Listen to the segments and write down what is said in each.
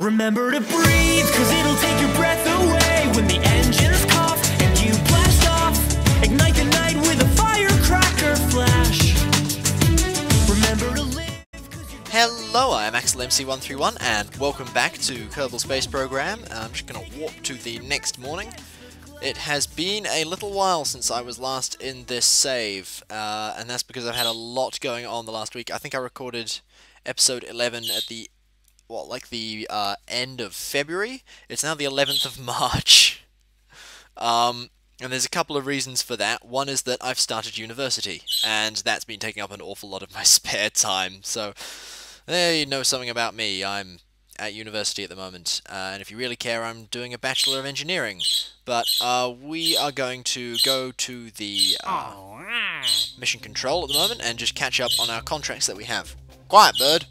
Remember to breathe, cause it'll take your breath away when the engines cough and you blast off. Ignite the night with a firecracker flash. Remember to live, cause you're... Hello, I'm AxleMC131 and welcome back to Kerbal Space Program. I'm just going to warp to the next morning. It has been a little while since I was last in this save, and that's because I've had a lot going on the last week. I think I recorded episode 11 at the end of February. It's now the 11th of March. And there's a couple of reasons for that. One is that I've started university, and that's been taking up an awful lot of my spare time. So, there you know something about me. I'm at university at the moment, and if you really care, I'm doing a Bachelor of Engineering. But we are going to go to the Mission Control at the moment and just catch up on our contracts that we have. Quiet, bird!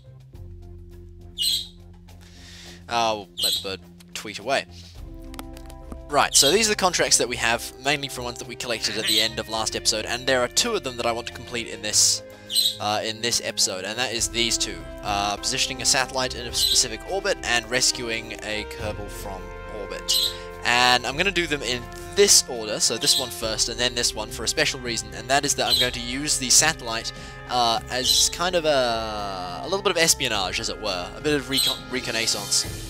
I'll let the bird tweet away. Right, so these are the contracts that we have, mainly from ones that we collected at the end of last episode, and there are two of them that I want to complete in this episode, and that is these two. Positioning a satellite in a specific orbit and rescuing a Kerbal from orbit. And I'm going to do them in this order, so this one first and then this one for a special reason, and that is that I'm going to use the satellite as kind of a little bit of espionage, as it were, a bit of reconnaissance.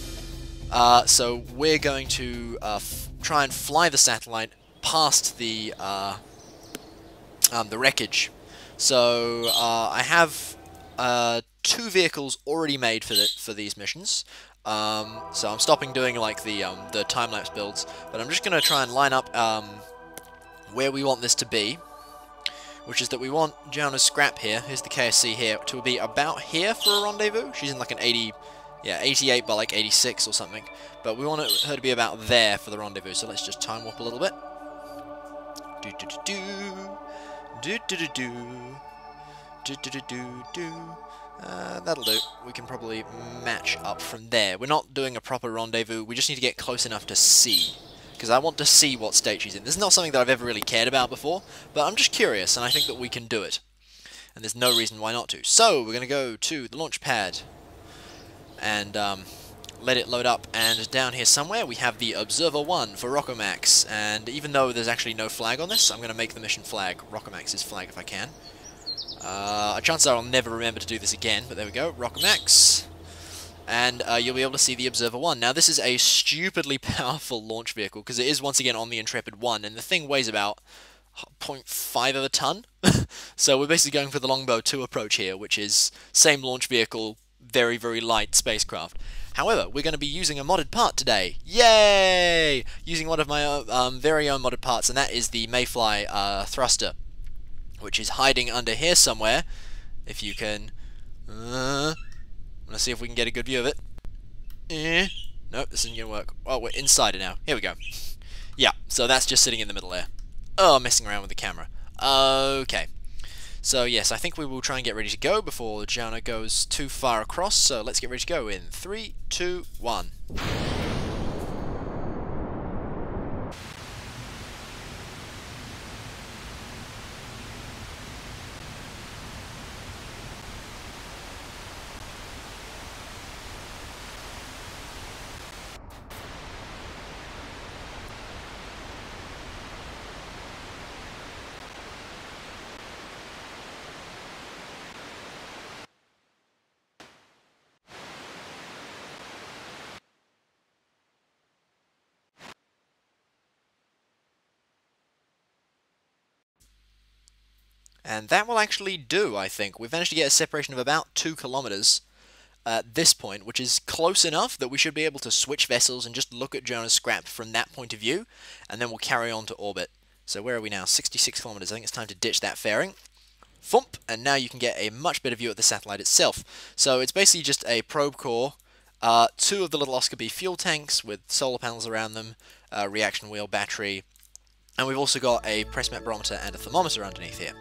So we're going to try and fly the satellite past the wreckage. So I have two vehicles already made for these missions. So I'm stopping doing like the time-lapse builds, but I'm just going to try and line up where we want this to be, which is that we want Jauna's scrap here, here's the KSC here, to be about here for a rendezvous. She's in like an 88 by like 86 or something, but we want her to be about there for the rendezvous, so let's just time warp a little bit. That'll do. We can probably match up from there. We're not doing a proper rendezvous, we just need to get close enough to see. Because I want to see what state she's in. This is not something that I've ever really cared about before, but I'm just curious, and I think that we can do it. And there's no reason why not to. So, we're going to go to the launch pad, and let it load up, and down here somewhere we have the Observer 1 for Rockomax, and even though there's actually no flag on this, I'm going to make the mission flag Rockomax's flag if I can. A chance I'll never remember to do this again, but there we go, Rockomax. And you'll be able to see the Observer 1. Now this is a stupidly powerful launch vehicle, because it is once again on the Intrepid 1, and the thing weighs about 0.5 of a ton. So we're basically going for the Longbow 2 approach here, which is same launch vehicle, very, very light spacecraft. However, we're going to be using a modded part today. Yay! Using one of my very own modded parts, and that is the Mayfly thruster, which is hiding under here somewhere. If you can... I'm going to see if we can get a good view of it. Nope, this isn't going to work. Oh, we're inside it now. Here we go. Yeah, so that's just sitting in the middle there. Oh, messing around with the camera. Okay. So yes, I think we will try and get ready to go before Jauna goes too far across, so let's get ready to go in 3, 2, 1. And that will actually do, I think. We've managed to get a separation of about 2 kilometers at this point, which is close enough that we should be able to switch vessels and just look at Jauna's scrap from that point of view, and then we'll carry on to orbit. So where are we now? 66 kilometers. I think it's time to ditch that fairing. Thump! And now you can get a much better view of the satellite itself. So it's basically just a probe core, 2 of the little Oscar B fuel tanks with solar panels around them, reaction wheel, battery, and we've also got a press map barometer and a thermometer underneath here.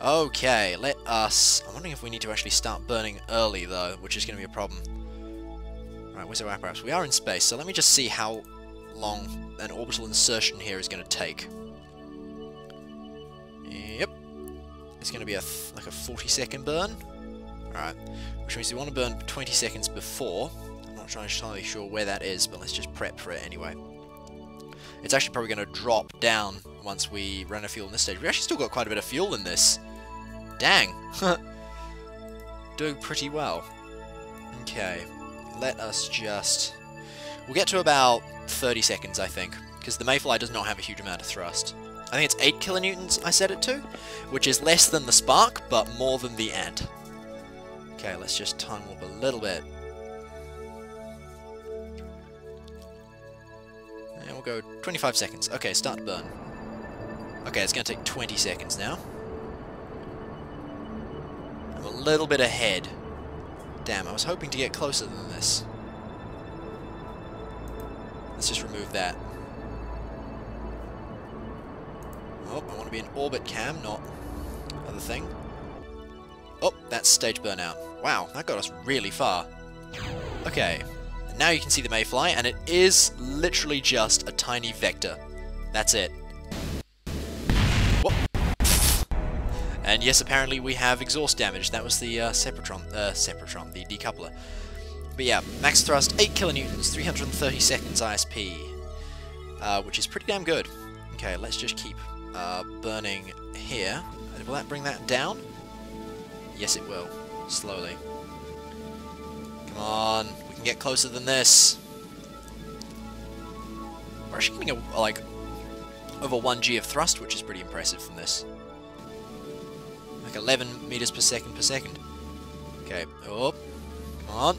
Okay, let us... I'm wondering if we need to actually start burning early, though, which is going to be a problem. Right, where's our apparatus? We are in space, so let me just see how long an orbital insertion here is going to take. Yep. It's going to be like a 40-second burn. Alright, which means we want to burn 20 seconds before. I'm not not entirely sure where that is, but let's just prep for it anyway. It's actually probably going to drop down once we run out of fuel in this stage. We've actually still got quite a bit of fuel in this. Dang. Doing pretty well. Okay, let us just... We'll get to about 30 seconds, I think, because the Mayfly does not have a huge amount of thrust. I think it's 8 kilonewtons I set it to, which is less than the Spark, but more than the Ant. Okay, let's just time warp a little bit. And we'll go 25 seconds. Okay, start to burn. Okay, it's going to take 20 seconds now. I'm a little bit ahead. Damn, I was hoping to get closer than this. Let's just remove that. Oh, I want to be in orbit cam, not other thing. Oh, that's stage burnout. Wow, that got us really far. Okay, and now you can see the Mayfly, and it is literally just a tiny vector. That's it. Whoop. And yes, apparently we have exhaust damage. That was the Separatron, the decoupler. But yeah, max thrust, 8 kilonewtons, 330 seconds ISP, which is pretty damn good. Okay, let's just keep burning here. Will that bring that down? Yes, it will. Slowly. Come on, we can get closer than this. We're actually getting like over 1G of thrust, which is pretty impressive from this. Like 11 meters per second per second. Okay, oh, come on.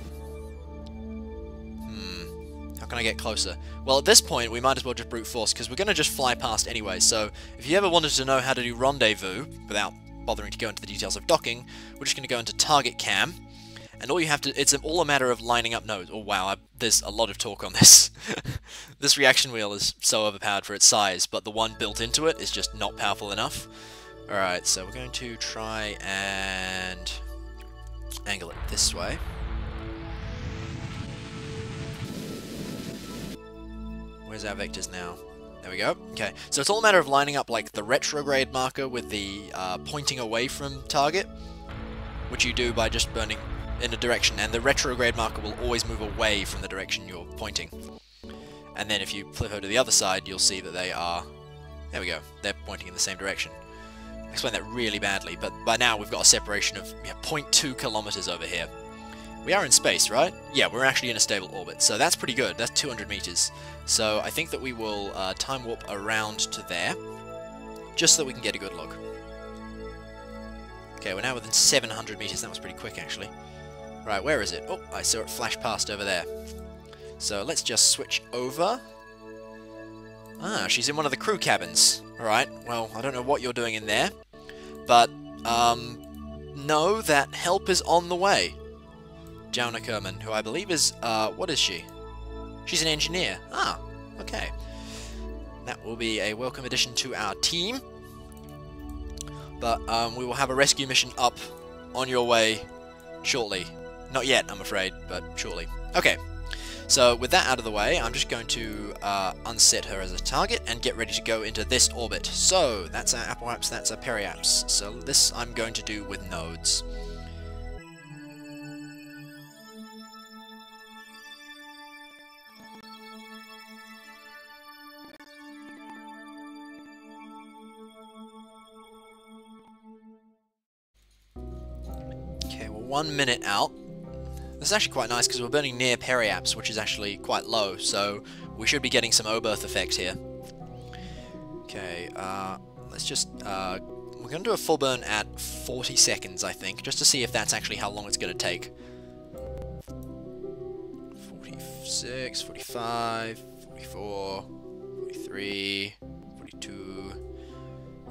Can I get closer? Well, at this point, we might as well just brute force, because we're going to just fly past anyway, so if you ever wanted to know how to do rendezvous, without bothering to go into the details of docking, we're just going to go into target cam, and all you have to... It's all a matter of lining up nodes. Oh, wow, there's a lot of talk on this. This reaction wheel is so overpowered for its size, but the one built into it is just not powerful enough. Alright, so we're going to try and angle it this way. Where's our vectors now? There we go. Okay, so it's all a matter of lining up like the retrograde marker with the pointing away from target, which you do by just burning in a direction, and the retrograde marker will always move away from the direction you're pointing. And then if you flip her to the other side, you'll see that they are... There we go. They're pointing in the same direction. I explained that really badly, but by now we've got a separation of 0.2 kilometers over here. We are in space, right? Yeah, we're actually in a stable orbit, so that's pretty good. That's 200 meters. So I think that we will time warp around to there, just so that we can get a good look. Okay, we're now within 700 meters. That was pretty quick, actually. Right, where is it? Oh, I saw it flash past over there. So let's just switch over. Ah, she's in one of the crew cabins. All right, well, I don't know what you're doing in there, but know that help is on the way. Jauna Kerman, who I believe is, what is she? She's an engineer. Ah, okay. That will be a welcome addition to our team. But we will have a rescue mission up on your way shortly. Not yet, I'm afraid, but shortly. Okay, so with that out of the way, I'm just going to unset her as a target and get ready to go into this orbit. So, that's our apoaps, that's our periaps. So this I'm going to do with nodes. One minute out. This is actually quite nice because we're burning near periaps, which is actually quite low, so we should be getting some Oberth effect here. Okay, let's just... we're going to do a full burn at 40 seconds, I think, just to see if that's actually how long it's going to take. 46, 45, 44, 43, 42...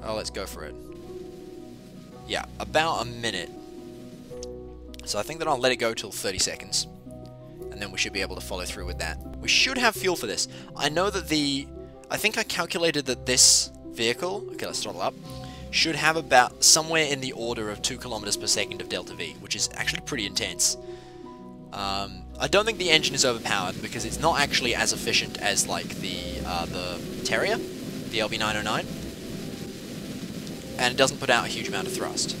Oh, let's go for it. Yeah, about a minute. So I think that I'll let it go till 30 seconds, and then we should be able to follow through with that. We should have fuel for this. I know that I think I calculated that this vehicle, okay, let's throttle up, should have about somewhere in the order of 2 kilometers per second of delta V, which is actually pretty intense. I don't think the engine is overpowered, because it's not actually as efficient as, like, the Terrier, the LB-909, and it doesn't put out a huge amount of thrust.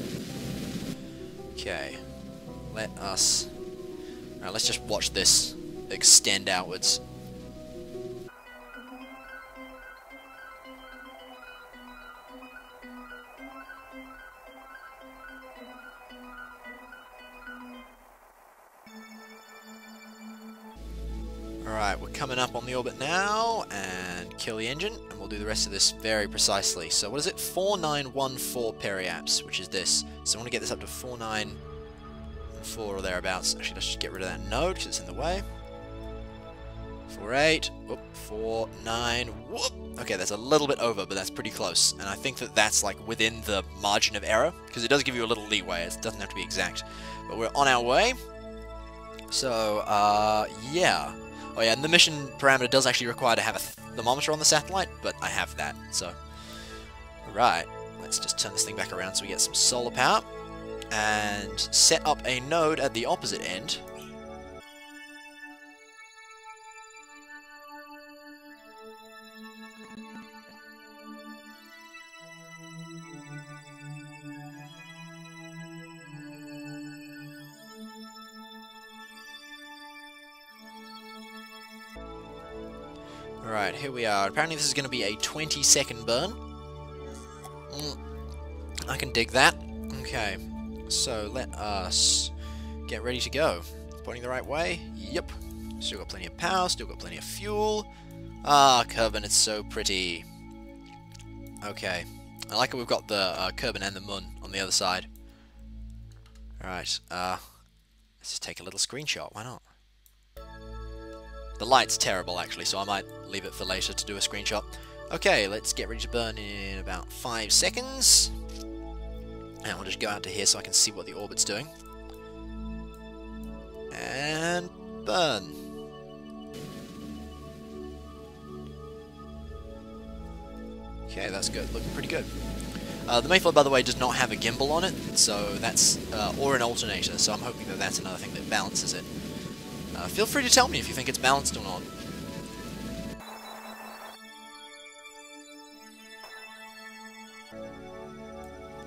Okay... Let us... Alright, let's just watch this extend outwards. Alright, we're coming up on the orbit now, and kill the engine, and we'll do the rest of this very precisely. So what is it? 4914 periaps, which is this. So I want to get this up to 4914 or thereabouts. Actually, let's just get rid of that node, because it's in the way. 48, whoop, 49, whoop! Okay, that's a little bit over, but that's pretty close. And I think that that's, like, within the margin of error, because it does give you a little leeway. It doesn't have to be exact. But we're on our way. So, yeah. Oh yeah, and the mission parameter does actually require to have a thermometer on the satellite, but I have that, so... Alright, let's just turn this thing back around so we get some solar power, and set up a node at the opposite end. Alright, here we are. Apparently this is going to be a 20-second burn. I can dig that. Okay, so let us get ready to go. Pointing the right way? Yep. Still got plenty of power, still got plenty of fuel. Ah, Kerbin, it's so pretty. Okay. I like how we've got the Kerbin and the Mun on the other side. Alright, let's just take a little screenshot, why not? The light's terrible, actually, so I might leave it for later to do a screenshot. Okay, let's get ready to burn in about 5 seconds. And we'll just go out to here so I can see what the orbit's doing. And burn. Okay, that's good. Looking pretty good. The Mayfly, by the way, does not have a gimbal on it, so that's or an alternator, so I'm hoping that that's another thing that balances it. Feel free to tell me if you think it's balanced or not.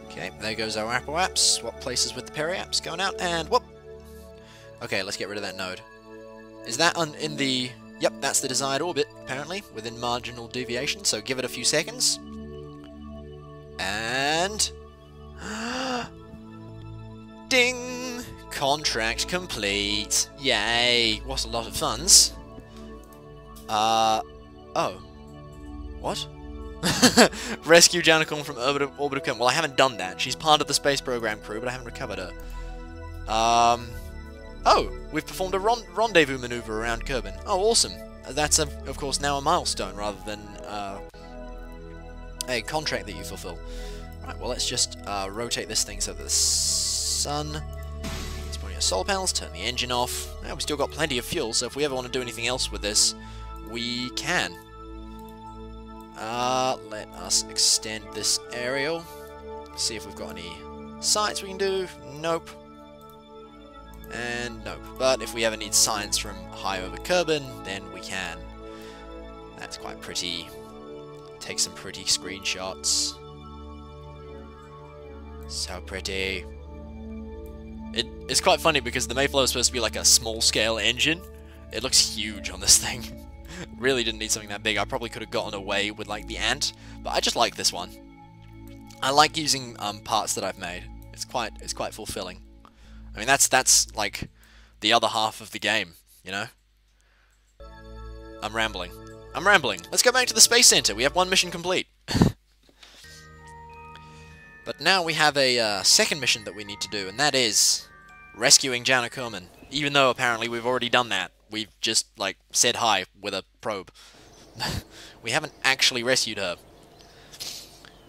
Okay, there goes our apoaps. Swap places with the periaps. Going out, and whoop! Okay, let's get rid of that node. Is that in the... Yep, that's the desired orbit, apparently, within marginal deviation, so give it a few seconds. And... Ding! Contract complete! Yay! What a lot of funds! Oh. What? Rescue Jauna Kerman from Orbit of Kerman. Well, I haven't done that. She's part of the space program crew, but I haven't recovered her. Oh! We've performed a rendezvous maneuver around Kerbin. Oh, awesome! That's, of course, now a milestone rather than a contract that you fulfill. Right, well, let's just rotate this thing so that the sun... Let's put in our solar panels, turn the engine off. Now, we've still got plenty of fuel, so if we ever want to do anything else with this, we can. Let us extend this aerial. See if we've got any sights we can do. Nope. And nope. But if we ever need signs from high over Kerbin, then we can. That's quite pretty. Take some pretty screenshots. So pretty. It's quite funny because the Mayfly is supposed to be like a small-scale engine. It looks huge on this thing. Really didn't need something that big. I probably could have gotten away with like the Ant, but I just like this one. I like using parts that I've made. It's quite fulfilling. I mean that's like the other half of the game, you know. I'm rambling. Let's go back to the space center. We have one mission complete. But now we have a second mission that we need to do, and that is rescuing Jauna Kerman. Even though apparently we've already done that. We've just, like, said hi with a probe. We haven't actually rescued her.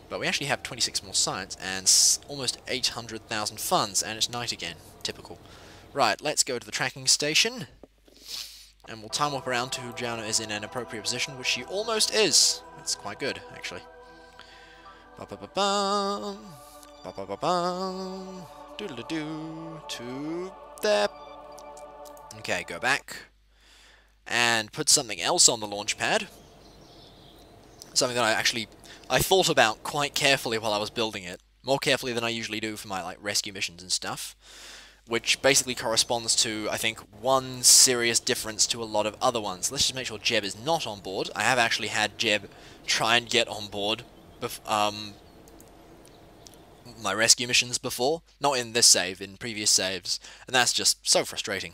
But we actually have 26 more science and almost 800,000 funds, and it's night again. Typical. Right, let's go to the tracking station. And we'll time warp around to who Jauna is in an appropriate position, which she almost is. That's quite good, actually. Ba-ba-ba-bum. Ba-ba-ba-bum. Doodle-doo. To there. Okay, go back. And put something else on the launch pad. Something that I thought about quite carefully while I was building it. More carefully than I usually do for my, like, rescue missions and stuff. which basically corresponds to, I think, one serious difference to a lot of other ones. Let's just make sure Jeb is not on board. I have actually had Jeb try and get on board my rescue missions before. Not in this save, in previous saves. And that's just so frustrating.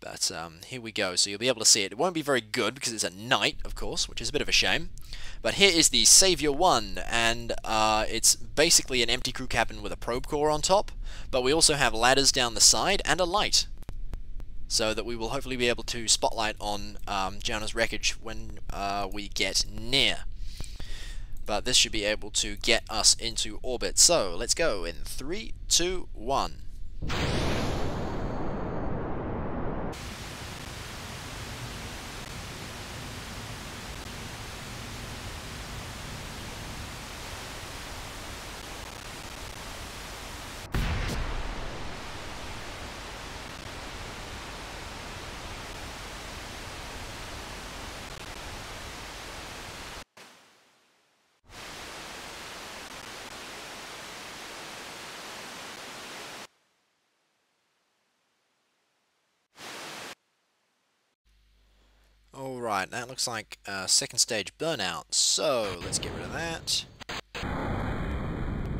But here we go, so you'll be able to see it. It won't be very good because it's at night, of course, which is a bit of a shame. But here is the Savior 1, and it's basically an empty crew cabin with a probe core on top, but we also have ladders down the side and a light, so that we will hopefully be able to spotlight on Jauna's wreckage when we get near. But this should be able to get us into orbit, so let's go in 3, 2, 1. Alright, that looks like second stage burnout, so let's get rid of that.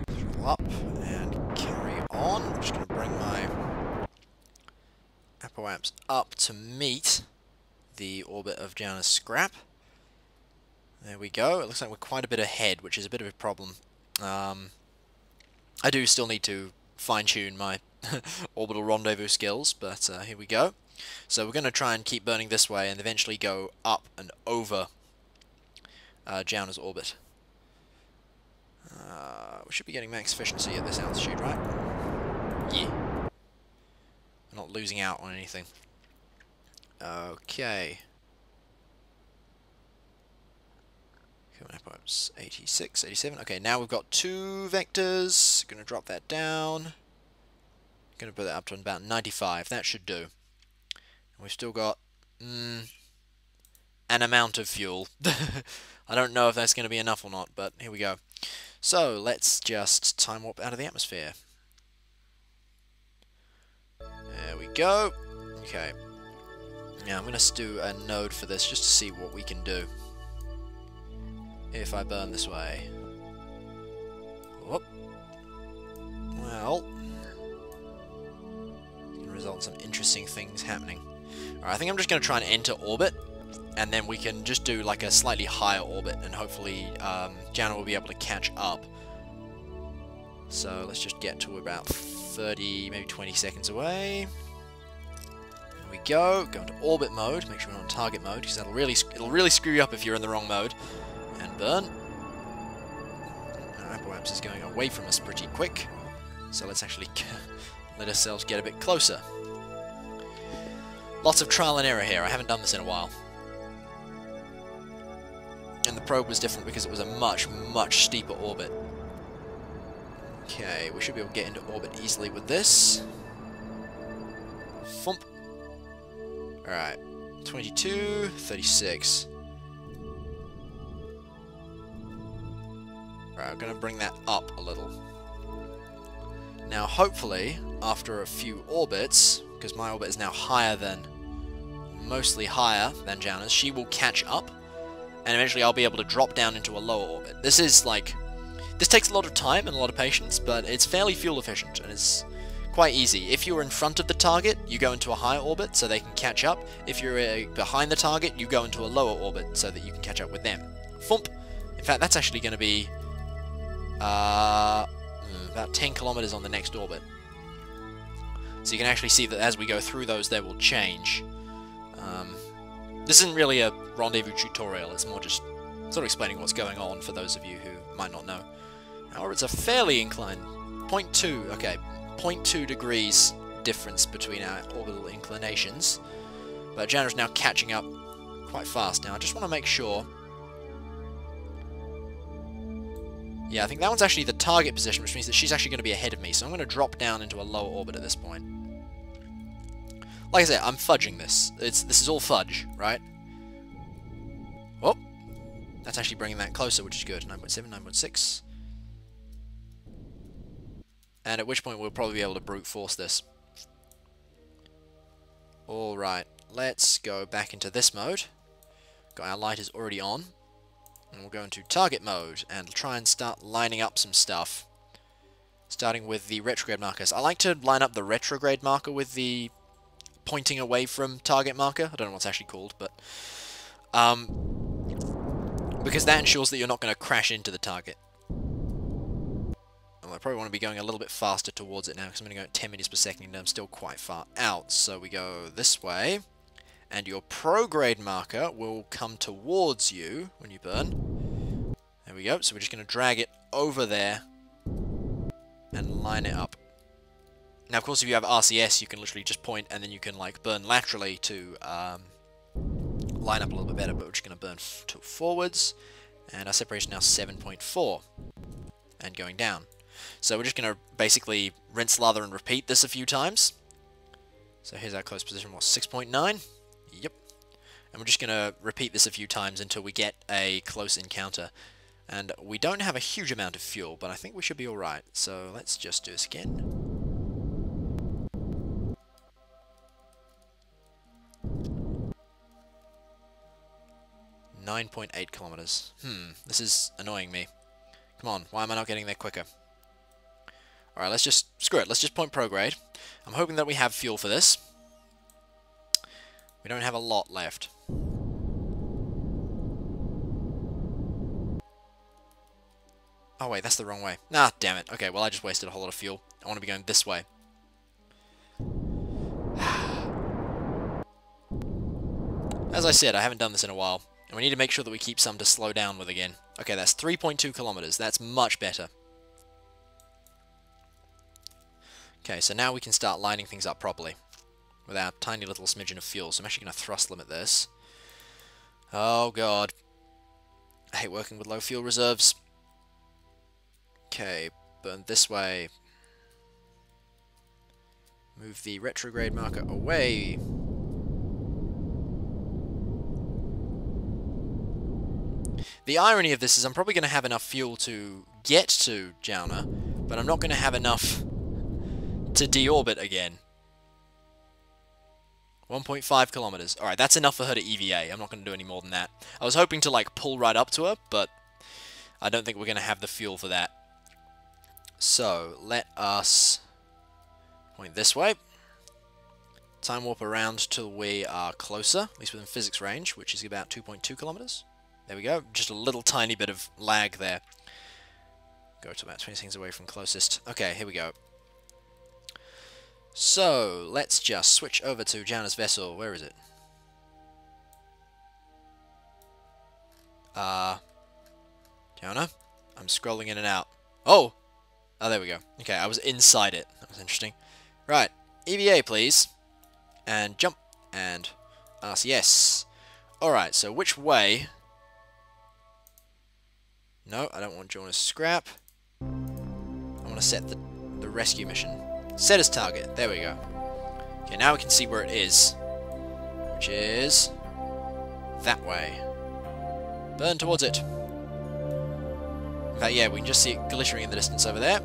Heal up and carry on. I'm just going to bring my ApoApps up to meet the orbit of Jauna's scrap. There we go. It looks like we're quite a bit ahead, which is a bit of a problem. I do still need to fine-tune my orbital rendezvous skills, but here we go. So we're going to try and keep burning this way and eventually go up and over Jauna's orbit. We should be getting max efficiency at this altitude, right? Yeah. We're not losing out on anything. Okay. Coming up 86, 87. Okay, now we've got two vectors. Going to drop that down. Going to put that up to about 95. That should do. We've still got an amount of fuel. I don't know if that's going to be enough or not, but here we go. So let's just time warp out of the atmosphere. There we go. Okay. Now I'm going to do a node for this just to see what we can do. If I burn this way. Whoop. Well, it can result in some interesting things happening. Alright, I think I'm just going to try and enter orbit, and then we can just do like a slightly higher orbit, and hopefully Jauna will be able to catch up. So let's just get to about 30, maybe 20 seconds away. There we go. Go into orbit mode. Make sure we're not in target mode, because it'll really screw you up if you're in the wrong mode. And burn. Now ApoApps is going away from us pretty quick, so let's actually let ourselves get a bit closer. Lots of trial and error here, I haven't done this in a while. And the probe was different because it was a much, much steeper orbit. Okay, we should be able to get into orbit easily with this. Thump. Alright, 22, 36. Alright, I'm going to bring that up a little. Now hopefully, after a few orbits, because my orbit is now higher than, mostly higher than Jauna's, she will catch up, and eventually I'll be able to drop down into a lower orbit. This is like, this takes a lot of time and a lot of patience, but it's fairly fuel efficient, and it's quite easy. If you're in front of the target, you go into a higher orbit so they can catch up. If you're behind the target, you go into a lower orbit so that you can catch up with them. Thump! In fact, that's actually going to be about 10 kilometers on the next orbit. So you can actually see that as we go through those, they will change. This isn't really a rendezvous tutorial, it's more just sort of explaining what's going on for those of you who might not know. Our orbits are fairly inclined. 0.2, okay, 0.2 degrees difference between our orbital inclinations. But Jauna's now catching up quite fast. Now I just want to make sure... Yeah, I think that one's actually the target position, which means that she's actually going to be ahead of me, so I'm going to drop down into a lower orbit at this point. Like I said, I'm fudging this. This is all fudge, right? Whoop! That's actually bringing that closer, which is good. 9.7, 9.6. And at which point we'll probably be able to brute force this. Alright, let's go back into this mode. Got our light is already on. And we'll go into target mode and try and start lining up some stuff. Starting with the retrograde markers. I like to line up the retrograde marker with the pointing away from target marker. I don't know what it's actually called, but... because that ensures that you're not going to crash into the target. Well, I probably want to be going a little bit faster towards it now, because I'm going to go at 10 meters per second, and I'm still quite far out. So we go this way. And your prograde marker will come towards you when you burn. There we go. So we're just going to drag it over there and line it up. Now, of course, if you have RCS, you can literally just point and then you can, like, burn laterally to line up a little bit better. But we're just going to burn forwards. And our separation now is 7.4 and going down. So we're just going to basically rinse, lather, and repeat this a few times. So here's our close position, what, 6.9? Yep. And we're just going to repeat this a few times until we get a close encounter. And we don't have a huge amount of fuel, but I think we should be alright. So let's just do this again. "9.8 kilometers. This is annoying me. Come on, why am I not getting there quicker? Alright, let's just... Screw it, let's just point prograde. I'm hoping that we have fuel for this. We don't have a lot left. Oh wait, that's the wrong way. Ah, damn it. Okay, well I just wasted a whole lot of fuel. I want to be going this way. As I said, I haven't done this in a while. And we need to make sure that we keep some to slow down with again. Okay, that's 3.2 kilometers. That's much better. Okay, so now we can start lining things up properly with our tiny little smidgen of fuel. So I'm actually going to thrust limit this. Oh god. I hate working with low fuel reserves. Okay, burn this way. Move the retrograde marker away. The irony of this is I'm probably going to have enough fuel to get to Jauna, but I'm not going to have enough to deorbit again. 1.5 kilometers. Alright, that's enough for her to EVA. I'm not going to do any more than that. I was hoping to, like, pull right up to her, but I don't think we're going to have the fuel for that. So, let us point this way. Time warp around till we are closer, at least within physics range, which is about 2.2 kilometers. There we go. Just a little tiny bit of lag there. Go to about 20 seconds away from closest. Okay, here we go. So, let's just switch over to Jauna's vessel. Where is it? Jauna? I'm scrolling in and out. Oh! Oh, there we go. Okay, I was inside it. That was interesting. Right. EVA, please. And jump. And RCS. Alright, so which way... No, I don't want Jauna's scrap. I want to set the rescue mission. Set as target. There we go. Okay, now we can see where it is. Which is... that way. Burn towards it. In fact, yeah, we can just see it glittering in the distance over there.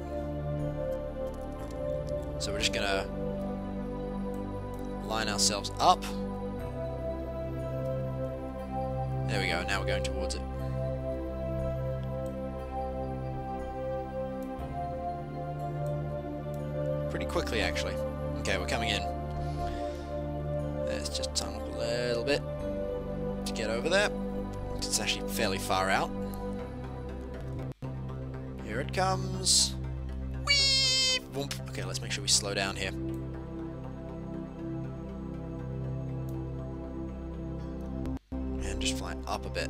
So we're just going to line ourselves up. There we go. Now we're going towards it. Pretty quickly, actually. Okay, we're coming in. Let's just tunnel up a little bit to get over there. It's actually fairly far out. Here it comes. Whee! Whoomp. Okay, let's make sure we slow down here. And just fly up a bit.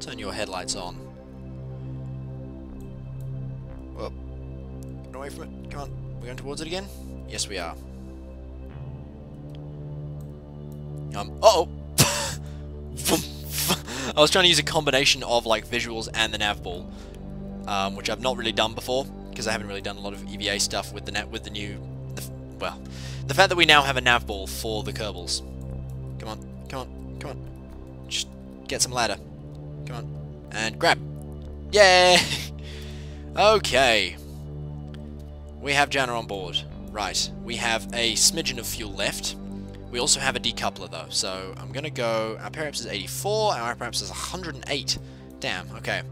Turn your headlights on. Away from it. Come on. We're going towards it again? Yes, we are. Uh-oh! I was trying to use a combination of, like, visuals and the nav ball, which I've not really done before, because I haven't really done a lot of EVA stuff with the the fact that we now have a nav ball for the Kerbals. Come on. Come on. Come on. Just get some ladder. Come on. And grab. Yay! Okay. We have Jauna on board. Right, we have a smidgen of fuel left. We also have a decoupler though, so I'm gonna go, our periaps is 84, our periaps is 108. Damn, okay.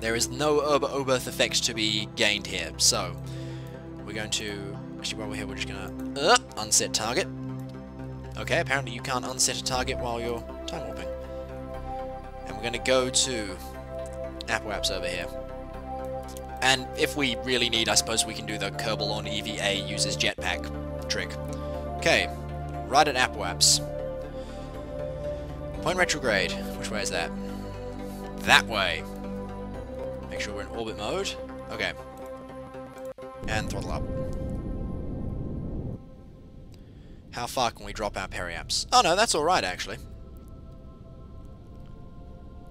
There is no Oberth effect to be gained here, so we're going to, actually while we're here we're just gonna unset target. Okay, apparently you can't unset a target while you're time warping. And we're gonna go to ApoApps over here. And if we really need, I suppose we can do the Kerbal on EVA uses jetpack trick. Okay, right at ApoApps. Point retrograde. Which way is that? That way. Make sure we're in orbit mode. Okay. And throttle up. How far can we drop our periaps? Oh no, that's alright actually.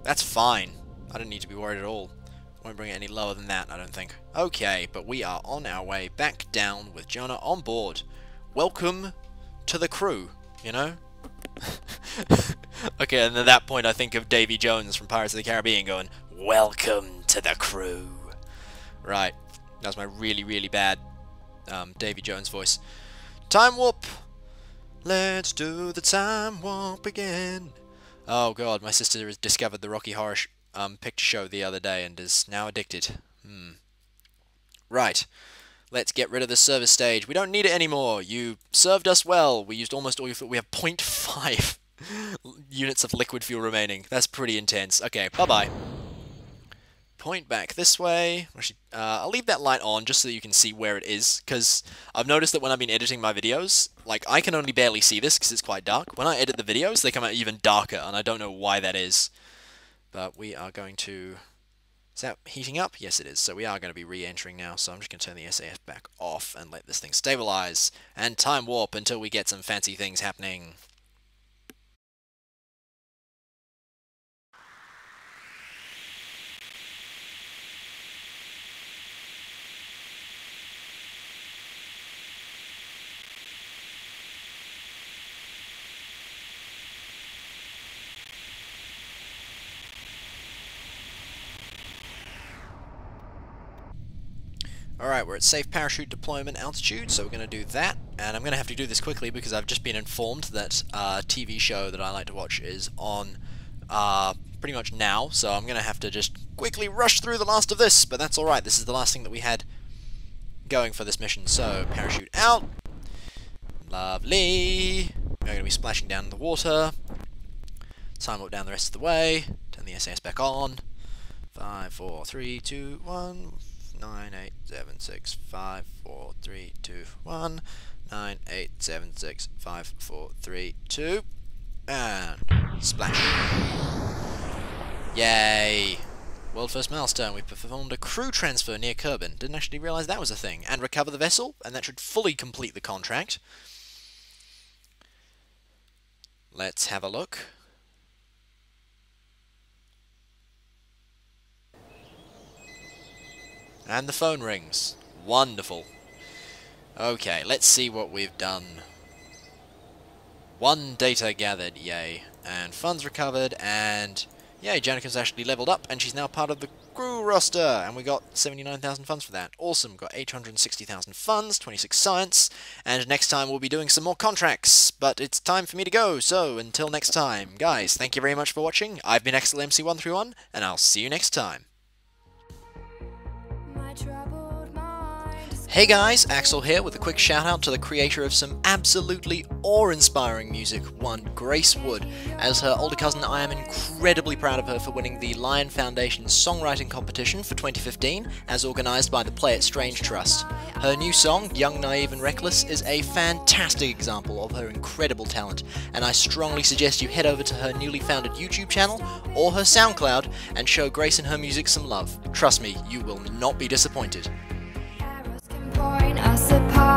That's fine. I don't need to be worried at all. Won't bring it any lower than that, I don't think. Okay, but we are on our way back down with Jauna on board. Welcome to the crew, you know? Okay, and at that point I think of Davy Jones from Pirates of the Caribbean going, "Welcome to the crew." Right, that was my really, really bad Davy Jones voice. Time warp! Let's do the time warp again. Oh god, my sister has discovered the Rocky Horror Show. Picture show the other day and is now addicted. Right, let's get rid of the service stage. We don't need it anymore. You served us well. We used almost all your fuel. We have 0.5 units of liquid fuel remaining. That's pretty intense. Okay, bye-bye. Point back this way. Actually, I'll leave that light on just so that you can see where it is, because I've noticed that when I've been editing my videos, like, I can only barely see this because it's quite dark. When I edit the videos, they come out even darker, and I don't know why that is. But we are going to... Is that heating up? Yes, it is. So we are going to be re-entering now. So I'm just going to turn the SAS back off and let this thing stabilize and time warp until we get some fancy things happening. Alright, we're at safe parachute deployment altitude, so we're going to do that, and I'm going to have to do this quickly because I've just been informed that a TV show that I like to watch is on pretty much now, so I'm going to have to just quickly rush through the last of this, but that's alright, this is the last thing that we had going for this mission, so parachute out, lovely, we're going to be splashing down in the water, time warp down the rest of the way, turn the SAS back on, 5, 4, 3, 2, 1... 9, 8, 7, 6, 5, 4, 3, 2, 1. 9, 8, 7, 6, 5, 4, 3, 2, and splash! Yay! World first milestone. We performed a crew transfer near Kerbin. Didn't actually realise that was a thing. And recover the vessel, and that should fully complete the contract. Let's have a look. And the phone rings. Wonderful. Okay, let's see what we've done. One data gathered, yay. And funds recovered, and... Yay, Janika's actually leveled up, and she's now part of the crew roster! And we got 79,000 funds for that. Awesome, got 860,000 funds, 26 science, and next time we'll be doing some more contracts. But it's time for me to go, so until next time. Guys, thank you very much for watching. I've been AxleMC131, and I'll see you next time. Hey guys, Axel here with a quick shout out to the creator of some absolutely awe-inspiring music, one Grace Wood. As her older cousin, I am incredibly proud of her for winning the Lion Foundation Songwriting Competition for 2015, as organised by the Play It Strange Trust. Her new song, Young, Naive and Reckless, is a fantastic example of her incredible talent, and I strongly suggest you head over to her newly founded YouTube channel or her Soundcloud and show Grace and her music some love. Trust me, you will not be disappointed. Point us apart.